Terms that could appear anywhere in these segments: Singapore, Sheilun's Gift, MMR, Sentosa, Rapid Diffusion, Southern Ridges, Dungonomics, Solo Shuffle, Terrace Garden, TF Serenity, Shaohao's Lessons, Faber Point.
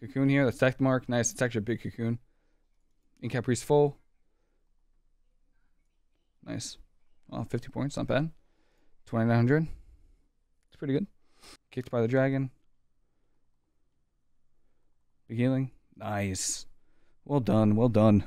Cocoon here. That's tech mark. Nice. It's actually a big cocoon. Incap priest full. Nice. Well, 50 points. Not bad. 2,900. It's pretty good. Kicked by the dragon. Big healing. Nice. Well done. Well done.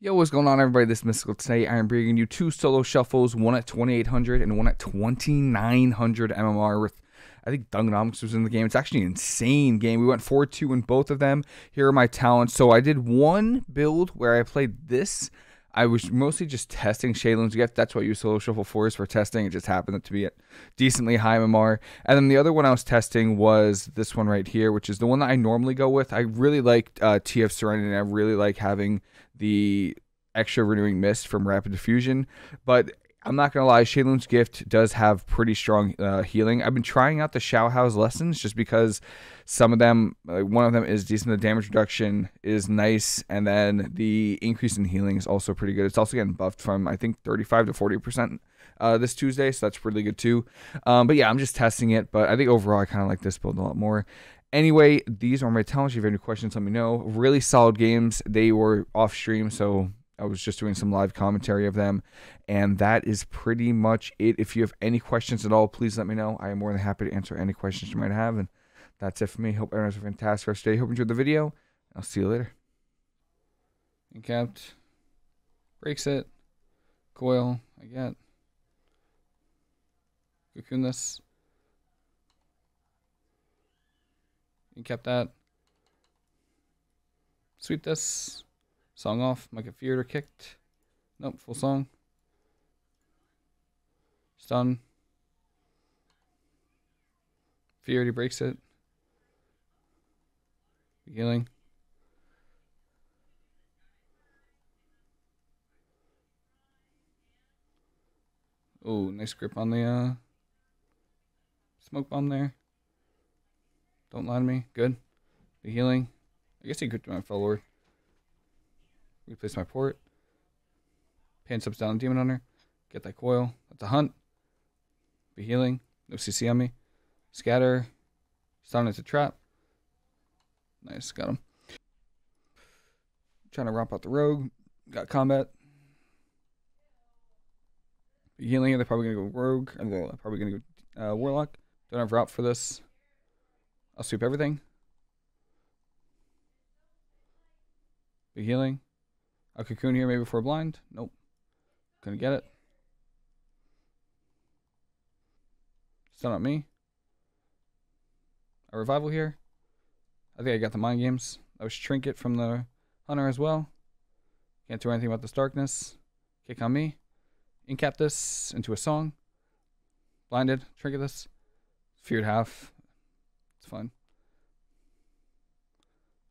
Yo, what's going on, everybody? This is Mystical. Today I am bringing you two solo shuffles, one at 2,800 and one at 2,900 MMR with, I think, Dungonomics was in the game. It's actually an insane game. We went 4-2 in both of them. Here are my talents. So I did one build where I played this. I was mostly just testing Sheilun's Gift. That's what I use Solo Shuffle for, is for testing. It just happened to be at decently high MMR. And then the other one I was testing was this one right here, which is the one that I normally go with. I really like TF Serenity, and I really like having the extra renewing mist from Rapid Diffusion. But I'm not going to lie, Sheilun's Gift does have pretty strong healing. I've been trying out the Shaohao's Lessons just because some of them, one of them is decent. The damage reduction is nice, and then the increase in healing is also pretty good. It's also getting buffed from, I think, 35 to 40% this Tuesday, so that's really good too. But yeah, I'm just testing it, but I think overall I kind of like this build a lot more. Anyway, these are my talents. If you have any questions, let me know. Really solid games. They were off stream, so I was just doing some live commentary of them, and that is pretty much it. If you have any questions at all, please let me know. I am more than happy to answer any questions you might have, and that's it for me. Hope everyone has a fantastic rest of your day. Hope you enjoyed the video. I'll see you later. Incapped. Breaks it. Coil. I get. Cocoon this. Incapped that. Sweep this. Song off, might get feared or kicked. Nope, full song. Stun. Feared, he breaks it. Healing. Oh, nice grip on the smoke bomb there. Don't lie to me. Good. Be healing. I guess he gripped my fellow lord. Replace my port. Pan subs down demon hunter. Get that coil. That's a hunt. Be healing. No CC on me. Scatter. Stun as a trap. Nice. Got him. Trying to romp out the rogue. Got combat. Be healing. They're probably going to go rogue. And they're probably going to go warlock. Don't have route for this. I'll sweep everything. Be healing. A cocoon here maybe for a blind. Nope. Couldn't get it. Stun on me. A revival here. I think I got the mind games. That was trinket from the hunter as well. Can't do anything about this darkness. Kick on me. Incap this into a song. Blinded. Trinket this. Feared half. It's fine.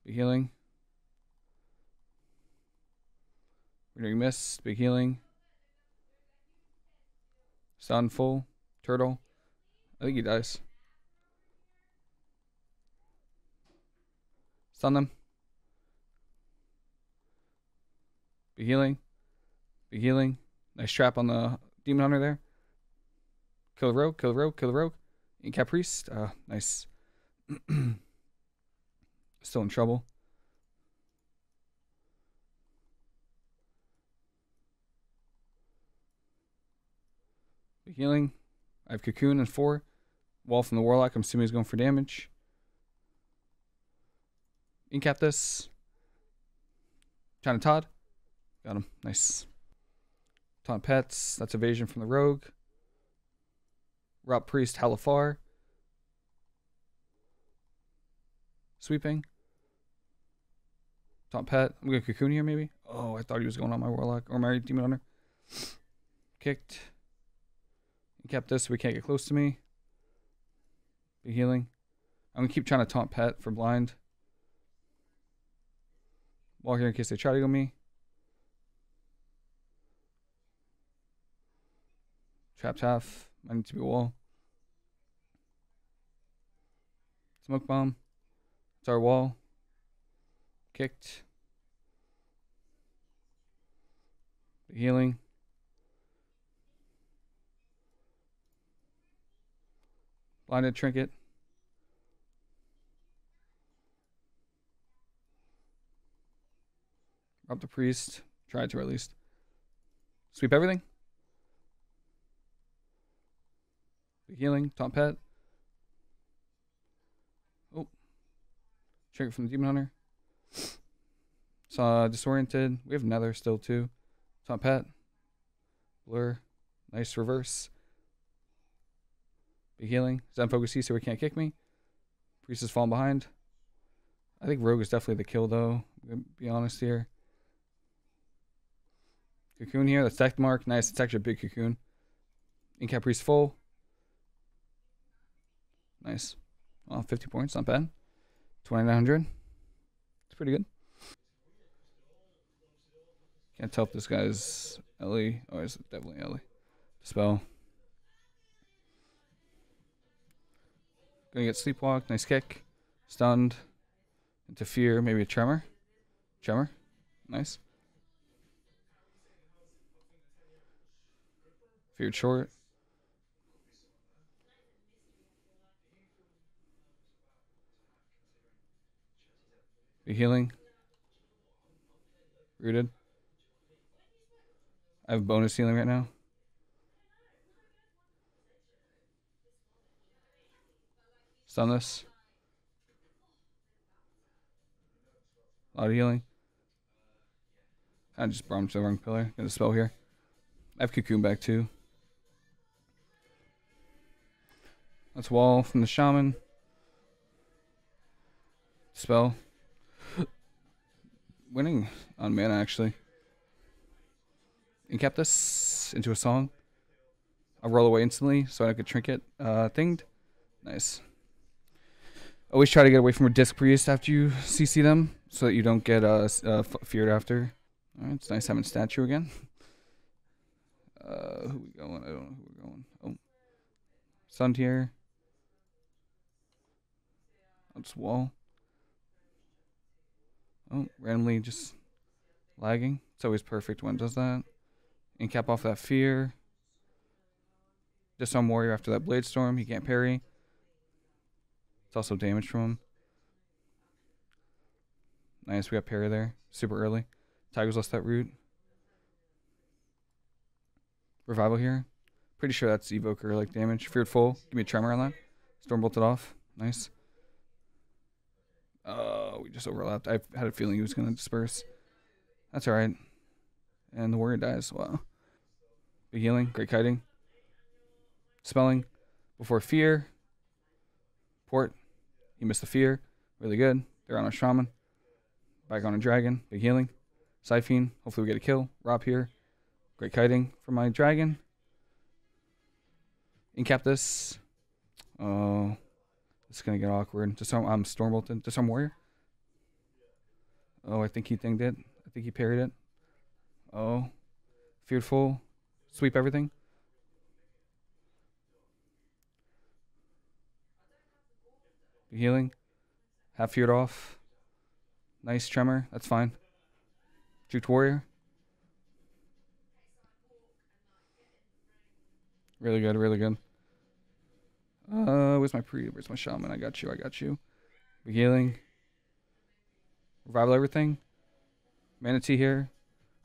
Be healing. Renewing Mist, big healing. Stun full. Turtle. I think he dies. Stun them. Big healing. Big healing. Nice trap on the demon hunter there. Kill the rogue, kill the rogue, kill the rogue. Incap priest. Nice. Still in trouble. Healing. I have cocoon and 4. Wall from the warlock. I'm assuming he's going for damage. Incap this. China Todd. Got him. Nice. Taunt pets. That's evasion from the rogue. Rob priest. Halifar. Sweeping. Taunt pet. I'm going to cocoon here maybe. Oh, I thought he was going on my warlock or my demon hunter. Kicked. Kept this so we can't get close to me. Be healing. I'm gonna keep trying to taunt pet for blind. Wall here in case they try to go me. Trapped half. I need to be wall. Smoke bomb. It's our wall. Kicked. Be healing. Blinded trinket. Drop the priest. Try to at least. Sweep everything. Big healing. Top pet. Oh. Trigger from the Demon Hunter. Saw disoriented. We have Nether still too. Top pet. Blur. Nice reverse. Big healing. Zen focus C so he can't kick me. Priest is falling behind. I think Rogue is definitely the kill though. I'm gonna be honest here. Cocoon here. That's Death Mark. Nice. It's actually a big cocoon. Incap Priest full. Nice. Well, 50 points. Not bad. 2,900. It's pretty good. Can't tell if this guy's Ellie. Oh, it's definitely Ellie. Dispel. Gonna get Sleepwalk. Nice kick. Stunned. Into Fear. Maybe a Tremor. Tremor. Nice. Feared short. Be healing. Rooted. I have bonus healing right now. Stun this. A lot of healing. I just brought him to the wrong pillar. Got a spell here. I have cocoon back too. That's wall from the shaman. Spell. Winning on mana actually. Incap this into a song. I'll roll away instantly so I could trinket thinged. Nice. Always try to get away from a disc priest after you CC them so that you don't get feared after. Alright, it's nice having statue again. Who we going? I don't know who we're going. Oh. Sun here. That's wall. Oh, randomly just lagging. It's always perfect when it does that. And cap off that fear. Disarm warrior after that blade storm. He can't parry. It's also damage from him. Nice, we got parry there. Super early. Tigers lost that root. Revival here. Pretty sure that's evoker like damage. Feared full. Give me a tremor on that. Storm bolted off. Nice. Oh, we just overlapped. I had a feeling he was gonna disperse. That's alright. And the warrior dies. Wow. Big healing, great kiting. Spelling. Before fear. Port. He missed the fear. Really good. They're on a shaman. Back on a dragon. Big healing. Siphene. Hopefully we get a kill. Rob here. Great kiting for my dragon. Incap this. Oh, this is gonna get awkward. Disarm. I'm stormbolted. Disarm warrior. Oh, I think he thinged it. I think he parried it. Oh, fearful. Sweep everything. Be healing. Half feared off. Nice tremor. That's fine. Juked warrior. Really good, really good. Where's my pre? Where's my shaman? I got you, I got you. Big healing. Revival everything. Manatee here.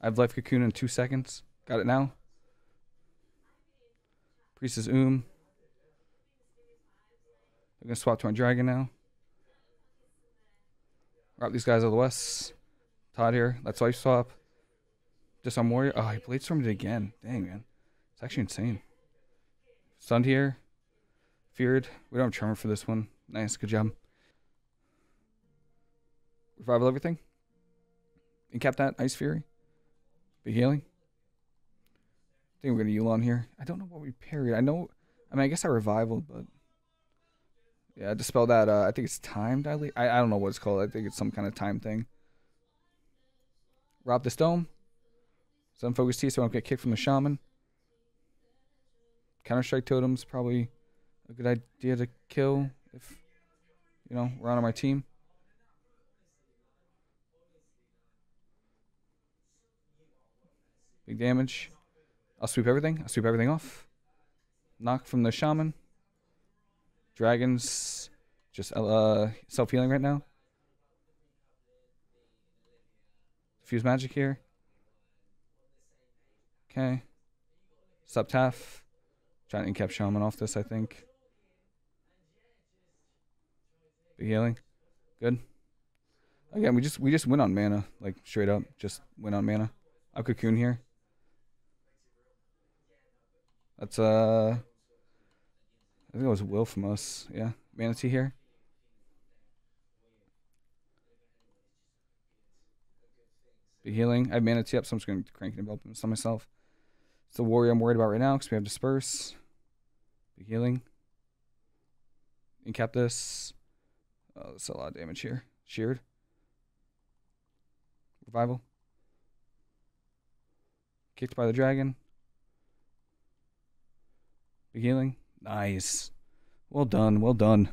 I have life cocoon in 2 seconds. Got it now. Priest is oom. I'm gonna swap to my dragon now. Wrap these guys out of the west. Todd here. Let's life swap. Disarm warrior. Oh, he blade stormed it again. Dang, man. It's actually insane. Stunned here. Feared. We don't have tremor for this one. Nice. Good job. Revival everything. Incap that. Ice Fury. Big healing. I think we're going to Yulon here. I don't know what we parried. I know. I mean, I guess I revivaled, but. Yeah, dispel that. I think it's time dilate. I don't know what it's called. I think it's some kind of time thing. Rob this dome. Zen focus T so I don't get kicked from the shaman. Counter-strike totem's probably a good idea to kill if, you know, we're on our team. Big damage. I'll sweep everything. I'll sweep everything off. Knock from the shaman. Dragons just self-healing right now. Fuse magic here. Okay. Sub tap. Giant Incap Shaman off this, I think. Big healing. Good. Again, we just win on mana, like straight up, just win on mana. I'll cocoon here. That's I think it was Will from us. Yeah, Manatee here. Big healing. I have Manatee up, so I'm just going to crank and envelop him. It's not myself. It's the warrior I'm worried about right now because we have Disperse. Big healing. Incap this. Oh, that's a lot of damage here. Sheared. Revival. Kicked by the dragon. Big healing. Nice. Well done. Well done.